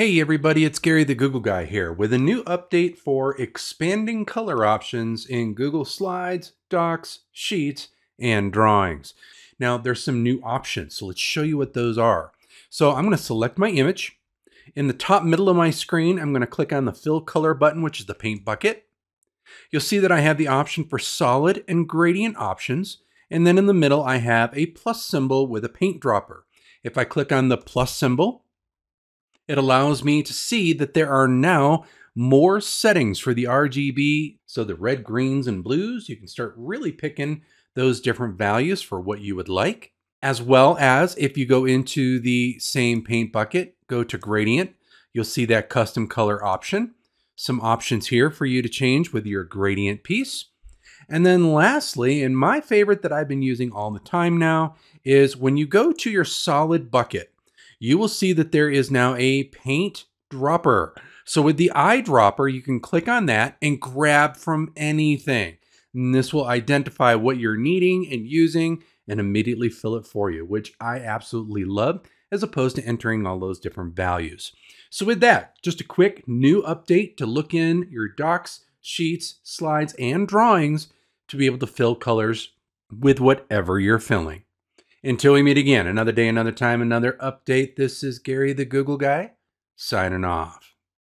Hey everybody, it's Gary the Google Guy here with a new update for expanding color options in Google Slides, Docs, Sheets, and Drawings. Now there's some new options, so let's show you what those are. So I'm going to select my image. In the top middle of my screen, I'm going to click on the Fill Color button, which is the paint bucket. You'll see that I have the option for solid and gradient options, and then in the middle I have a plus symbol with a paint dropper. If I click on the plus symbol, it allows me to see that there are now more settings for the RGB. So the red, greens, and blues, you can start really picking those different values for what you would like. As well as if you go into the same paint bucket, go to gradient, you'll see that custom color option. Some options here for you to change with your gradient piece. And then lastly, and my favorite that I've been using all the time now, is when you go to your solid bucket, you will see that there is now a paint dropper. So with the eyedropper, you can click on that and grab from anything. And this will identify what you're needing and using and immediately fill it for you, which I absolutely love, as opposed to entering all those different values. So with that, just a quick new update to look in your docs, sheets, slides, and drawings to be able to fill colors with whatever you're filling. Until we meet again, another day, another time, another update, this is Gary the Google Guy, signing off.